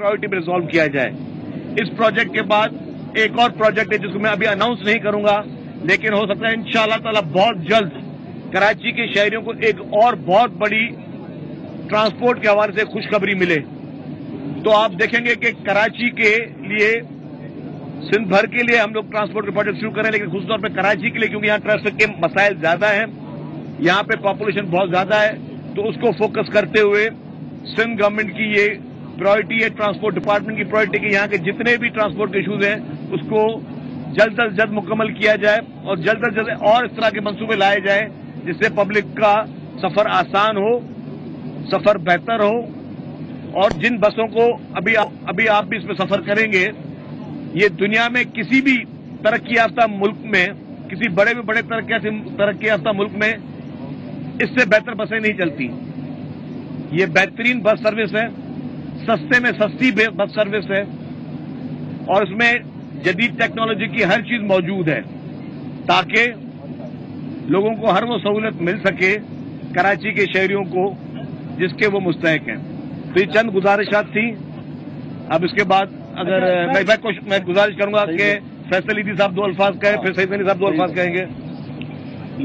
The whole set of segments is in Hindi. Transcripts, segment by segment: प्रायोरिटी में रिजॉल्व किया जाए। इस प्रोजेक्ट के बाद एक और प्रोजेक्ट है जिसको मैं अभी अनाउंस नहीं करूंगा, लेकिन हो सकता है इंशाअल्लाह ताला बहुत जल्द कराची के शहरियों को एक और बहुत बड़ी ट्रांसपोर्ट के हवाले से खुशखबरी मिले। तो आप देखेंगे कि कराची के लिए, सिंध भर के लिए हम लोग ट्रांसपोर्ट के प्रोजेक्ट शुरू करें, लेकिन खासतौर पर कराची के लिए क्योंकि यहाँ ट्रैफिक के मसाइल ज्यादा हैं, यहाँ पे पॉपुलेशन बहुत ज्यादा है, तो उसको फोकस करते हुए सिंध गवर्नमेंट की ये प्रायोरिटी है, ट्रांसपोर्ट डिपार्टमेंट की प्रायोरिटी कि यहाँ के जितने भी ट्रांसपोर्ट के इशूज हैं उसको जल्द से जल्द मुकम्मल किया जाए और जल्द से जल्द और इस तरह के मंसूबे लाए जाए जिससे पब्लिक का सफर आसान हो, सफर बेहतर हो। और जिन बसों को अभी आप भी इसमें सफर करेंगे, ये दुनिया में किसी भी तरक्की याफ्ता मुल्क में, किसी बड़े में बड़े तरक्की याफ्ता मुल्क में इससे बेहतर बसें नहीं चलती। ये बेहतरीन बस सर्विस है, सस्ते में सस्ती बस सर्विस है और इसमें जदीद टेक्नोलॉजी की हर चीज मौजूद है ताकि लोगों को हर वो सहूलत मिल सके कराची के शहरियों को जिसके वो मुस्तहक हैं। तो ये चंद गुजारिशात थी। अब इसके बाद अगर मैं गुजारिश करूंगा कि फैसल ईदी साहब दो अल्फाज कहें, फिर सईद नसीर साहब दो अल्फाज कहेंगे।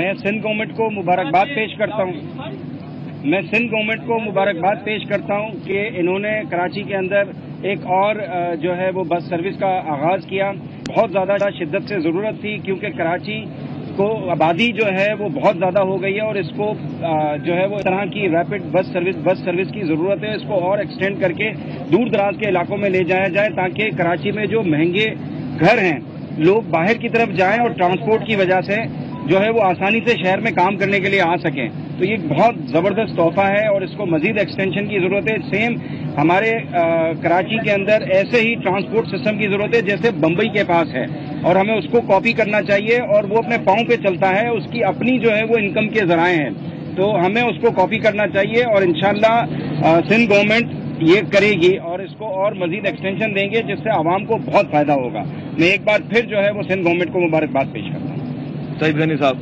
मैं सिंध गवर्नमेंट को मुबारकबाद पेश करता हूं कि इन्होंने कराची के अंदर एक और जो है वो बस सर्विस का आगाज किया। बहुत ज़्यादा शिद्दत से ज़रूरत थी क्योंकि कराची को आबादी जो है वो बहुत ज़्यादा हो गई है और इसको जो है वो तरह की रैपिड बस सर्विस की ज़रूरत है। इसको और एक्सटेंड करके दूर दराज के इलाकों में ले जाया जाए ताकि कराची में जो महंगे घर हैं लोग बाहर की तरफ जाएँ और ट्रांसपोर्ट की वजह से जो है वो आसानी से शहर में काम करने के लिए आ सकें। तो ये बहुत जबरदस्त तोहफा है और इसको मजीद एक्सटेंशन की जरूरत है। सेम हमारे कराची के अंदर ऐसे ही ट्रांसपोर्ट सिस्टम की जरूरत है जैसे बम्बई के पास है और हमें उसको कॉपी करना चाहिए और वो अपने पाँव पे चलता है, उसकी अपनी जो है वो इनकम के जराए हैं, तो हमें उसको कॉपी करना चाहिए और इंशाल्लाह सिंध गवर्नमेंट ये करेगी और इसको और मजीद एक्सटेंशन देंगे जिससे आवाम को बहुत फायदा होगा। मैं एक बार फिर जो है वो सिंध गवर्नमेंट को मुबारकबाद पेश करता हूँ। सईद गनी साहब,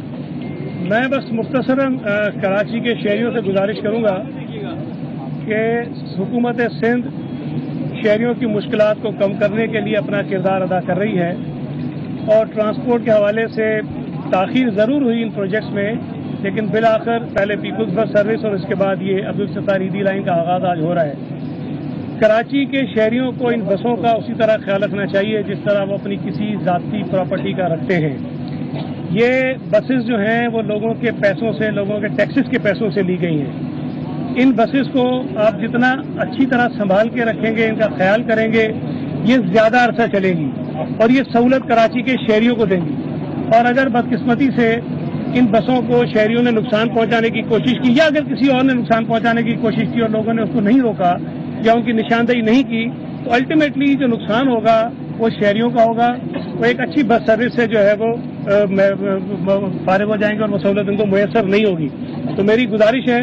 मैं बस मुख्तसरन कराची के शहरियों से गुजारिश करूंगा कि हुकूमत सिंध शहरियों की मुश्किलात को कम करने के लिए अपना किरदार अदा कर रही है और ट्रांसपोर्ट के हवाले से ताखीर ज़रूर हुई इन प्रोजेक्ट्स में, लेकिन बिलआखिर पहले पीपल्स बस सर्विस और इसके बाद ये अब्दुल सत्तार ईदी लाइन का आगाज़ आज हो रहा है। कराची के शहरियों को इन बसों का उसी तरह ख्याल रखना चाहिए जिस तरह वो अपनी किसी ज़ाती प्रॉपर्टी का रखते हैं। ये बसेस जो हैं वो लोगों के पैसों से, लोगों के टैक्सेस के पैसों से ली गई हैं। इन बसेस को आप जितना अच्छी तरह संभाल के रखेंगे, इनका ख्याल करेंगे, ये ज़्यादा अरसा चलेंगी और ये सहूलत कराची के शहरियों को देंगी। और अगर बदकिस्मती से इन बसों को शहरियों ने नुकसान पहुंचाने की कोशिश की या अगर किसी और ने नुकसान पहुंचाने की कोशिश की और लोगों ने उसको नहीं रोका या उनकी निशानदेही नहीं की, तो अल्टीमेटली जो नुकसान होगा वो शहरियों का होगा। वो एक अच्छी बस सर्विस से जो है वो फारिग हो जाएंगे और वो सहूलत उनको मुयसर नहीं होगी। तो मेरी गुजारिश है,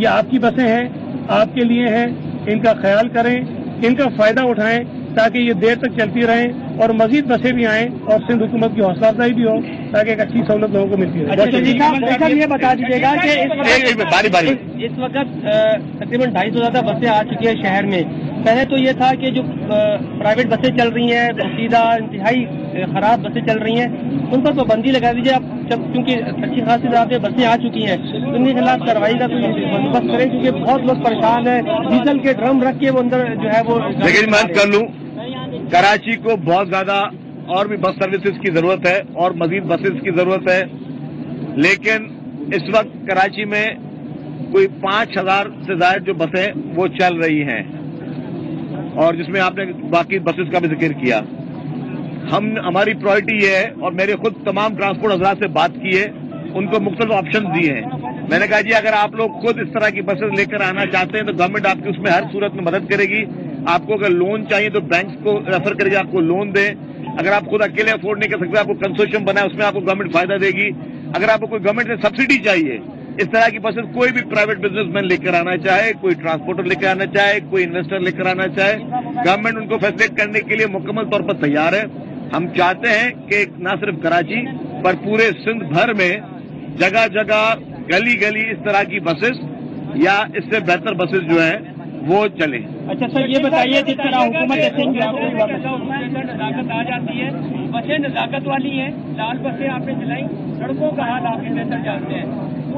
ये आपकी बसें हैं, आपके लिए हैं, इनका ख्याल करें, इनका फायदा उठाएं ताकि ये देर तक चलती रहें और मजीद बसें भी आएं और सिंध हुकूमत की हौसला अफजाई भी हो ताकि एक अच्छी सहूलत लोगों को मिलती रहे। ये बता दीजिएगा कि इस वक्त तकरीबन 250 बसें आ चुकी हैं शहर में। पहले तो ये था कि जो प्राइवेट बसें चल रही हैं, सीधा इंतहाई खराब बसें चल रही हैं, उन पर पाबंदी लगा दीजिए। अब क्योंकि अच्छी खासी ज्यादा बसें आ चुकी हैं, उनके खिलाफ कार्रवाई का कोई बंदोबस्त करें क्योंकि बहुत लोग परेशान हैं। डीजल के ड्रम रख के वो अंदर जो है वो, लेकिन मैं कर लूँ, कराची को बहुत ज्यादा और भी बस सर्विसेज की जरूरत है और मजीद बसेज की जरूरत है, लेकिन इस वक्त कराची में कोई 5000 से ज्यादा जो बसें वो चल रही हैं और जिसमें आपने बाकी बसेस का भी जिक्र किया। हमारी प्रायोरिटी ये है और मेरे खुद तमाम ट्रांसपोर्ट हजरात से बात की है, उनको मुख्तलिफ ऑप्शन दिए हैं। मैंने कहा जी अगर आप लोग खुद इस तरह की बसेस लेकर आना चाहते हैं तो गवर्नमेंट आपकी उसमें हर सूरत में मदद करेगी। आपको अगर लोन चाहिए तो बैंक को रेफर करेगी, आपको लोन दें। अगर आप खुद अकेले अफोर्ड नहीं कर सकते, आपको कंसोर्शियम बनाए, उसमें आपको गवर्नमेंट फायदा देगी। अगर आपको कोई गवर्नमेंट से सब्सिडी चाहिए, इस तरह की बसेस कोई भी प्राइवेट बिजनेसमैन लेकर आना चाहे, कोई ट्रांसपोर्टर लेकर आना चाहे, कोई इन्वेस्टर लेकर आना चाहे, गवर्नमेंट उनको फैसिलिटेट करने के लिए मुकम्मल तौर पर तैयार है। हम चाहते हैं कि न सिर्फ कराची पर पूरे सिंध भर में जगह जगह गली गली इस तरह की बसेस या इससे बेहतर बसेस जो हैं वो चले। अच्छा सर ये बताइए जिस तरह नजाकत आ जाती है, बसें नजाकत वाली हैं, लाल बसें आपने चलाई, सड़कों का हाल आपके बेहतर जानते हैं,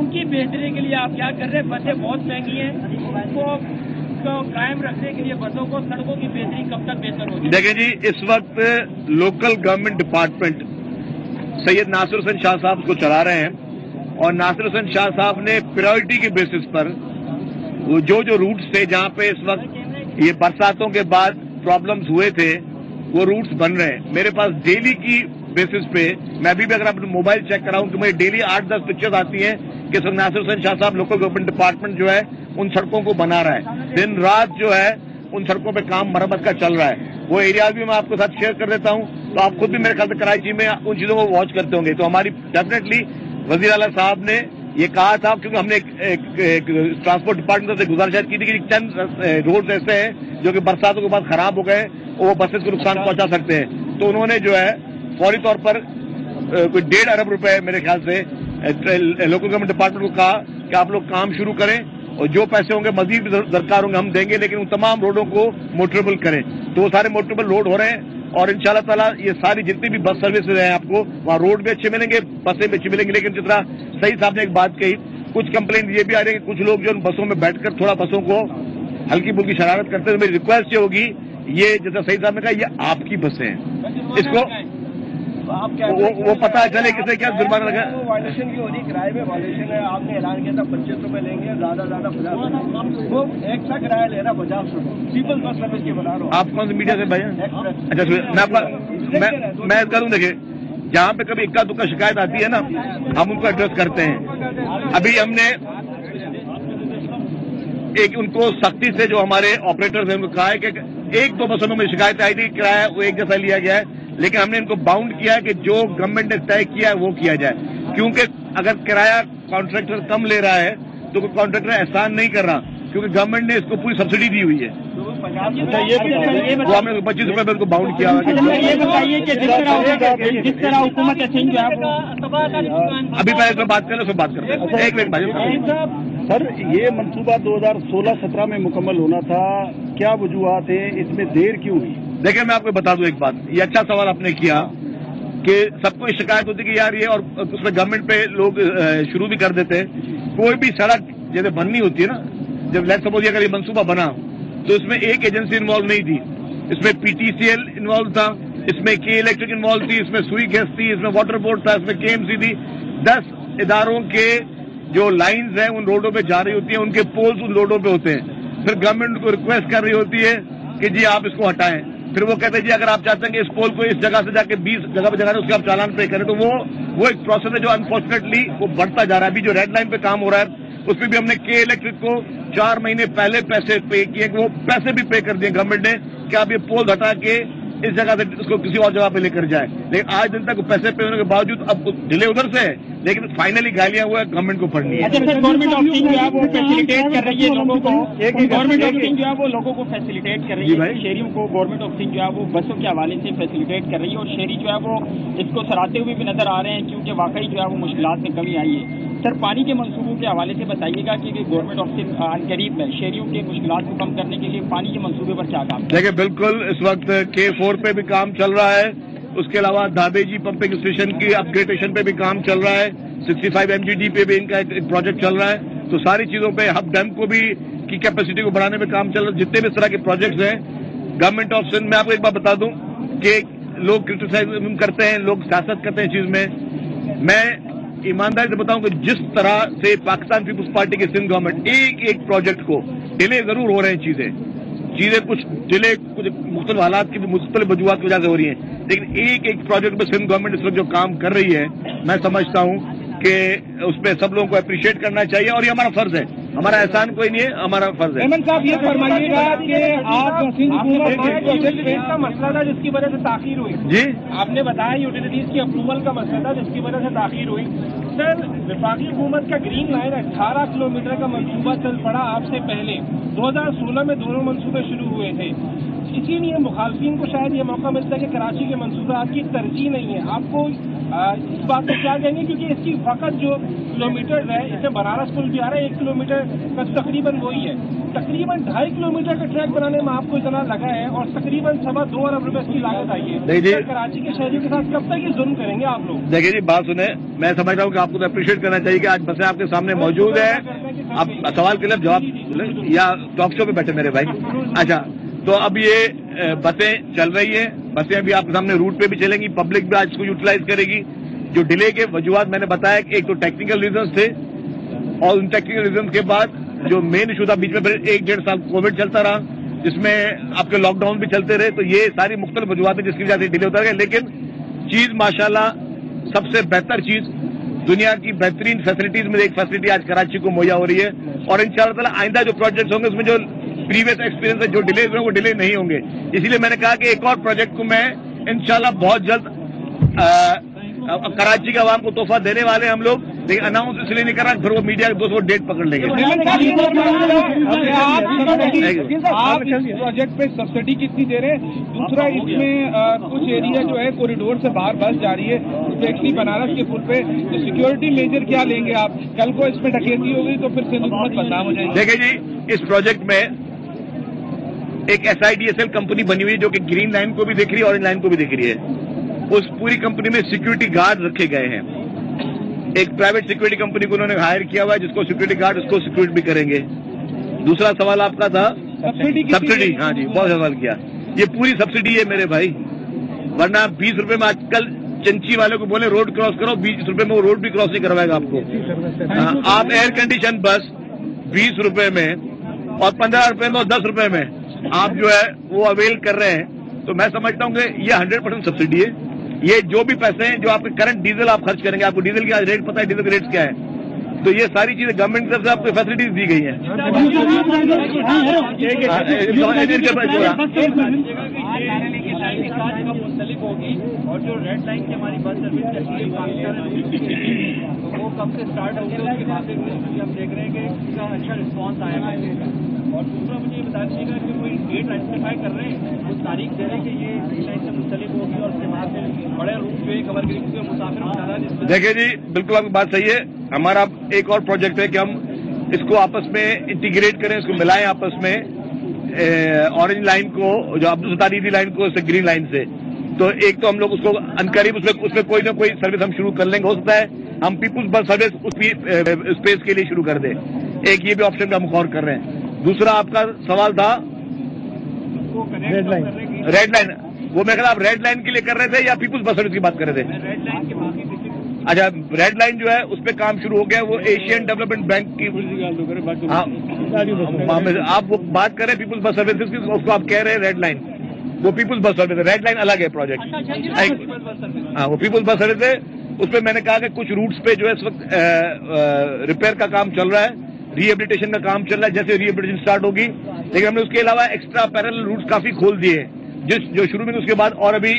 उनकी बेहतरी के लिए आप क्या कर रहे हैं? बसें बहुत महंगी हैं, उनको कायम रखने के लिए बसों को, सड़कों की बेहतरी कब तक बेहतर होगी? देखिए जी, इस वक्त local government department Syed Nasir Hussain Shah साहब को चला रहे हैं और नासिर हुसैन शाह साहब ने प्रायोरिटी के बेसिस पर जो जो रूट्स थे जहां पे इस वक्त ये बरसातों के बाद प्रॉब्लम्स हुए थे वो रूट्स बन रहे हैं। मेरे पास डेली की बेसिस पे, मैं अभी भी अगर अपने मोबाइल चेक कराऊं तो मुझे डेली 8-10 पिक्चर्स आती हैं कि सर नासिर हुसैन शाह साहब लोकल गवर्नमेंट डिपार्टमेंट जो है उन सड़कों को बना रहा है, दिन रात जो है उन सड़कों पर काम मरम्मत का चल रहा है। वो एरियाज भी मैं आपके साथ शेयर कर देता हूं, तो आप खुद भी मेरे ख्याल से कराची में उन चीजों को वॉच करते होंगे। तो हमारी डेफिनेटली वजीर आला साहब ने ये कहा था, क्योंकि हमने ट्रांसपोर्ट डिपार्टमेंट से गुजारिश की थी कि चंद रोड ऐसे हैं जो कि बरसातों के बाद खराब हो गए और वो बसेस को नुकसान पहुंचा सकते हैं, तो उन्होंने जो है फौरी तौर पर कोई 1.5 अरब रुपए मेरे ख्याल से लोकल गवर्नमेंट डिपार्टमेंट को कहा कि आप लोग काम शुरू करें और जो पैसे होंगे मजीद दरकार होंगे हम देंगे, लेकिन उन तमाम रोडों को मोटरेबल करें। तो वो सारे मोटरेबल रोड हो रहे हैं और इंशाल्लाह ताला ये सारी जितनी भी बस सर्विस है आपको वहाँ रोड भी अच्छे मिलेंगे, बसें भी अच्छी मिलेंगी। लेकिन जिस तरह सईद साहब ने एक बात कही, कुछ कंप्लेंट ये भी आ रही है कि कुछ लोग जो उन बसों में बैठकर थोड़ा बसों को हल्की फुल्की शरारत करते हैं। मेरी रिक्वेस्ट ये होगी, ये जैसा सईद साहब ने कहा ये आपकी बसें हैं, इसको वो पता चले किसे क्या जुर्माना लगा। वायलेशन भी हो रही, किराए में वायलेशन है, आपने ऐलान किया था 25 रुपए लेंगे, ज्यादा 50, वो एक्स्ट्रा किराया ले रहा 50 रुपए, पीपल बस सर्विस के बना रहा हूँ। आप कौन से मीडिया से भाई? अच्छा मैं करूँ, देखिए जहाँ पे कभी इक्का दुक्का शिकायत आती है ना हम उनको एड्रेस करते हैं। अभी हमने एक उनको सख्ती से जो हमारे ऑपरेटर्स हैं उनको कहा है कि एक दो बसों में शिकायत आई थी, किराया वो एक जैसा लिया गया है, लेकिन हमने इनको बाउंड किया है कि जो गवर्नमेंट ने तय किया है वो किया जाए, क्योंकि अगर किराया कॉन्ट्रैक्टर कम ले रहा है तो कोई कॉन्ट्रैक्टर एहसान नहीं कर रहा, क्योंकि गवर्नमेंट ने इसको पूरी सब्सिडी दी हुई है। तो हमने 25 रुपए पर उनको बाउंड किया है। ये बताइए कि जिस तरह हुकूमत सिंह जो है, अभी पहले तो बात करें, उसमें बात करते हैं। एक मिनट सर, ये मनसूबा 2016-17 में मुकम्मल होना था, क्या वजूहत है, इसमें देर क्यों हुई? देखिए मैं आपको बता दूं एक बात, ये अच्छा सवाल आपने किया कि सबको शिकायत होती कि यार ये, और उसमें गवर्नमेंट पे लोग शुरू भी कर देते हैं। कोई भी सड़क जैसे बननी होती है ना, जब लेट सपोज अगर ये मनसूबा बना तो इसमें एक एजेंसी इन्वॉल्व नहीं थी, इसमें पीटीसीएल इन्वॉल्व था, इसमें के इलेक्ट्रिक इन्वॉल्व थी, इसमें सुई गैस थी, इसमें वाटर बोर्ड था, इसमें केएमसी थी। 10 इदारों के जो लाइन्स हैं उन रोडों पर जा रही होती है, उनके पोल्स उन रोडों पर होते हैं, फिर गवर्नमेंट को रिक्वेस्ट कर रही होती है कि जी आप इसको हटाएं, फिर वो कहते हैं जी अगर आप चाहते हैं कि इस पोल को इस जगह से जाके 20 जगह पर जगह उसके आप चालान पे करें, तो वो एक प्रोसेस है जो अनफॉर्चुनेटली वो बढ़ता जा रहा है। अभी जो रेड लाइन पे काम हो रहा है उसमें भी हमने के इलेक्ट्रिक को 4 महीने पहले पैसे पे किए, वो पैसे भी पे कर दिए गवर्नमेंट ने कि आप ये पोल हटा के इस जगह से उसको किसी और जगह पे लेकर जाए, लेकिन आज दिन तक पैसे पे होने के बावजूद अब डिले उधर से है, लेकिन फाइनली गालियां हुआ है गवर्नमेंट को पड़नी है। अच्छा सर, गवर्नमेंट ऑफ सिंह जो है वो फैसिलिटेट कर रही है लोगों को, गवर्नमेंट ऑफ सिंह जो है वो लोगों को फैसिलिटेट कर रही है, शहरियों को गवर्नमेंट ऑफ सिंह जो है वो बसों के हवाले से फैसिलिटेट कर रही है और शहरी जो है वो इसको सराहते हुए भी नजर आ रहे हैं, क्योंकि वाकई जो है वो मुश्किल में कमी आई है। सर पानी के मंसूबों के हवाले से बताइएगा कि गवर्नमेंट ऑफ सिंह अनकरीब में शहरियों के मुश्किल को कम करने के लिए पानी के मंसूबे पर क्या काम? देखिए बिल्कुल इस वक्त K4 पे भी काम चल रहा है, उसके अलावा धाबेजी पंपिंग स्टेशन की अपग्रेडेशन पे भी काम चल रहा है, 65 MGD पे भी इनका एक प्रोजेक्ट चल रहा है, तो सारी चीजों पर हब डैम को भी की कैपेसिटी को बढ़ाने में काम चल रहा है। जितने भी इस तरह के प्रोजेक्ट्स हैं गवर्नमेंट ऑफ सिंध, मैं आपको एक बार बता दूं कि लोग क्रिटिसाइज करते हैं, लोग सियासत करते हैं इस चीज में, मैं ईमानदारी से बताऊं कि जिस तरह से पाकिस्तान पीपुल्स पार्टी की सिंध गवर्नमेंट एक प्रोजेक्ट को डिले जरूर हो रहे हैं, चीजें कुछ डिले कुछ मुख्तलिफ हालात की मुख्तलिफ वजूहत की वजह से हो रही हैं, लेकिन एक प्रोजेक्ट पर सिंध गवर्नमेंट इस वक्त जो काम कर रही है मैं समझता हूं कि उस पर सब लोगों को अप्रिशिएट करना चाहिए और ये हमारा फर्ज है, हमारा एहसान कोई नहीं है, हमारा फर्ज है। मेमन साहब ये फरमाइएगा कि आप यूटिलिटीज का मसला था जिसकी वजह से ताखीर हुई जी, आपने बताया यूटिलिटीज की अप्रूवल का मसला था जिसकी वजह से ताखीर हुई। सर वफाकी हुकूमत का ग्रीन लाइन 18 किलोमीटर का मनसूबा चल पड़ा आपसे पहले, 2016 में दोनों मनसूबे शुरू हुए थे, इसीलिए मुखालफिन को शायद ये मौका मिलता है कि कराची के मनसूबा आपकी तरजीह नहीं है, आपको इस बात पर क्या कहेंगे, क्योंकि इसकी फकत जो किलोमीटर है, इसमें बनारस पुल भी आ रहा है 1 किलोमीटर तक तकरीबन वही है, तकरीबन 2.5 किलोमीटर का ट्रैक बनाने में आपको इतना लगा है और तकरीबन 2.25 अरब रुपए की लागत आई है। तो कराची के शहरियों के साथ कब तक ये जुल्म करेंगे आप लोग? देखिए जी, बात सुने, मैं समझता हूँ कि आपको अप्रिशिएट करना चाहिए कि आज बसें आपके सामने मौजूद है, आप सवाल के लिए जवाब या टॉक शो पे बैठे मेरे भाई। अच्छा, तो अब ये बसें चल रही है, बसें अभी आपके सामने रूट पे भी चलेंगी, पब्लिक भी आज इसको यूटिलाइज करेगी। जो डिले के वजूहत मैंने बताया कि एक तो टेक्निकल रीजंस थे और उन टेक्निकल रीजंस के बाद जो मेन इशू था, बीच में फिर 1-1.5 साल कोविड चलता रहा जिसमें आपके लॉकडाउन भी चलते रहे, तो ये सारी मुख्तलिफ वजूहत है जिसकी वजह से डिले होता रहा। लेकिन चीज माशाल्लाह सबसे बेहतर चीज, दुनिया की बेहतरीन फैसिलिटीज में एक फैसिलिटी आज कराची को मुहैया हो रही है और इंशाल्लाह ताला आइंदा जो प्रोजेक्ट्स होंगे उसमें जो प्रीवियस एक्सपीरियंस है, जो डिले हुए वो डिले नहीं होंगे। इसीलिए मैंने कहा कि एक और प्रोजेक्ट को मैं इंशाल्लाह बहुत जल्द कराची के आवाम को तोहफा देने वाले हम लोग, लेकिन अनाउंस इसलिए नहीं कर रहा, फिर वो मीडिया के दोस्त डेट पकड़ लेंगे। आप प्रोजेक्ट पे सब्सिडी कितनी दे रहे हैं? दूसरा, इसमें कुछ एरिया जो है कॉरिडोर से बाहर बस जा रही है, स्पेशली बनारस के पुल पे, तो सिक्योरिटी मेजर क्या लेंगे आप? कल को इसमें डकैती होगी तो फिर से बहुत बदनाम हो जाएगी। देखिए जी, इस प्रोजेक्ट में एक SIDSL कंपनी बनी हुई है जो कि ग्रीन लाइन को भी देख रही है, ऑरेंज लाइन को भी देख रही है। उस पूरी कंपनी में सिक्योरिटी गार्ड रखे गए हैं, एक प्राइवेट सिक्योरिटी कंपनी को उन्होंने हायर किया हुआ है जिसको सिक्योरिटी गार्ड उसको सिक्योरिट भी करेंगे। दूसरा सवाल आपका था सब्सिडी। हाँ जी, बहुत सवाल किया। ये पूरी सब्सिडी है मेरे भाई, वरना 20 रुपए में आजकल चंची वाले को बोले रोड क्रॉस करो, 20 रुपए में वो रोड भी क्रॉस नहीं करवाएगा आपको। आप एयर कंडीशन बस 20 रुपए में और 15 रुपए में और 10 रुपए में आप जो है वो अवेल कर रहे हैं, तो मैं समझता हूं कि ये 100% सब्सिडी है। ये जो भी पैसे हैं जो आपके करंट डीजल आप खर्च करेंगे, आपको डीजल का रेट पता है, डीजल के रेट क्या है, तो ये सारी चीजें गवर्नमेंट की तरफ से आपको फैसिलिटीज दी गई हैं। और दूसरा, मुझे बता दीजिएगा कि कोई डेट आइडेंटिफाई कर रहे हैं, वो तारीख दे रहे हैं कि ये रेल लाइन से मुंसलिक होगी और समाज में बड़े रूप में कवर करेंगे क्योंकि मुसाफिर। देखिए जी, बिल्कुल आपकी बात सही है। हमारा एक और प्रोजेक्ट है कि हम इसको आपस में इंटीग्रेट करें, इसको मिलाएं आपस में, ऑरेंज लाइन को जो अब्दुल सतारीदी लाइन को ग्रीन लाइन से, तो एक तो हम लोग उसको अनकरीब उसमें कोई ना कोई सर्विस हम शुरू कर लेंगे। हो सकता है हम पीपुल्स बस सर्विस उसी स्पेस के लिए शुरू कर दें, एक ये भी ऑप्शन हम गौर कर रहे हैं। दूसरा आपका सवाल था रेड लाइन, वो मैं कह रहा आप रेड लाइन के लिए कर रहे थे या पीपुल्स बस सर्विस की बात कर रहे थे? रेड लाइन के बाकी। अच्छा, रेड लाइन जो है उस पर काम शुरू हो गया, वो एशियन डेवलपमेंट बैंक की आप वो बात करें पीपुल्स बस सर्विस की, उसको आप कह रहे हैं रेड लाइन, वो पीपुल्स बस सर्विस है, रेड लाइन अलग है प्रोजेक्ट। हाँ, वो पीपुल्स बस सर्विस है, उस पर मैंने कहा कि कुछ रूट्स पे जो है इस वक्त रिपेयर का काम चल रहा है, रिहेबिलिटेशन का काम चल रहा है, जैसे रिहेबिलिटेशन स्टार्ट होगी। लेकिन हमने उसके अलावा एक्स्ट्रा पैरेलल रूट काफी खोल दिए जिस जो शुरू में, उसके बाद और अभी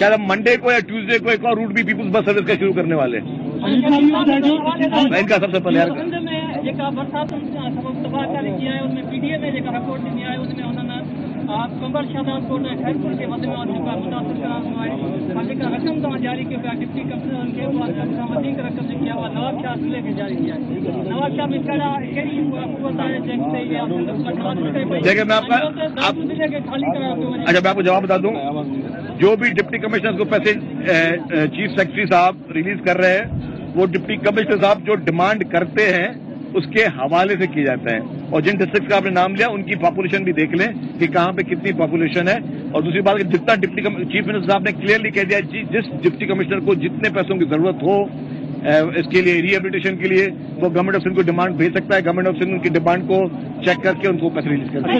शायद हम मंडे को या ट्यूसडे को एक और रूट भी पीपुल्स बस सर्विस का शुरू करने वाले हैं। इनका सबसे पहले यार देखिए, मैं आपका अच्छा मैं आपको जवाब बता दूं, जो भी डिप्टी कमिश्नर को पैसे चीफ सेक्रेटरी साहब रिलीज कर रहे हैं, वो डिप्टी कमिश्नर साहब जो डिमांड करते हैं उसके हवाले से किया जाता है, और जिन डिस्ट्रिक्ट का आपने नाम लिया उनकी पॉपुलेशन भी देख लें कि कहां पे कितनी पॉपुलेशन है। और दूसरी बात कि जितना डिप्टी चीफ मिनिस्टर साहब ने क्लियरली कह दिया जिस डिप्टी कमिश्नर को जितने पैसों की जरूरत हो इसके लिए रिहेबिलिटेशन के लिए, वो गवर्नमेंट ऑफ सिंध को डिमांड भेज सकता है, गवर्नमेंट ऑफ सिंध उनकी डिमांड को चेक करके उनको पैसे रिलीज कर देगा।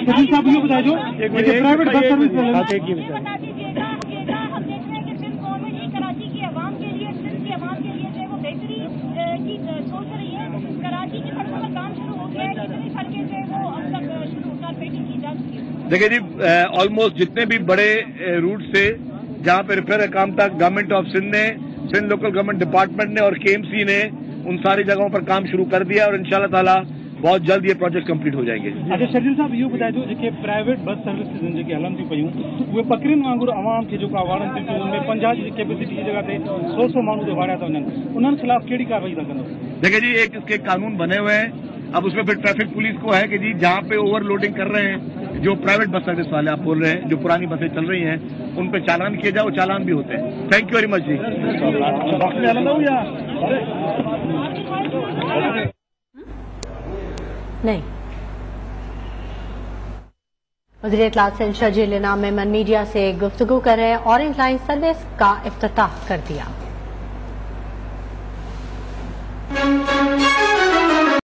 देखिए जी, ऑलमोस्ट जितने भी बड़े रूट से जहां पे रिपेयर का काम था, गवर्नमेंट ऑफ सिंध ने, सिंध लोकल गवर्नमेंट डिपार्टमेंट ने और KMC ने उन सारी जगहों पर काम शुरू कर दिया और इंशाल्लाह ताला बहुत जल्द ये प्रोजेक्ट कंप्लीट हो जाएंगे। अच्छा शर्जील साहब यू बताए दो कि प्राइवेट बस सर्विस जी हलन थी पयूं वे पकड़न वांगुर आवाम के जो अवार्ड थी उनमें 50 जी कैपेसिटी की जगह पे 100 मानू के वाड़ा था उनके खिलाफ केड़ी कार्रवाई था करो। देखिए जी एक इसके कानून बने हुए हैं, अब उसमें फिर ट्रैफिक पुलिस को है कि जी जहाँ पे ओवरलोडिंग कर रहे हैं जो प्राइवेट बस सर्विस वाले आप बोल रहे हैं जो पुरानी बसें चल रही हैं उन पे चालान किए जाओ, चालान भी होते हैं। थैंक यू वेरी मच जी। नहीं वज़ीर इत्तला शर्जील इनाम मेमन मीडिया से गुफ्तगू कर रहे हैं। ऑरेंज लाइन सर्विस का इफ्तिताह कर दिया।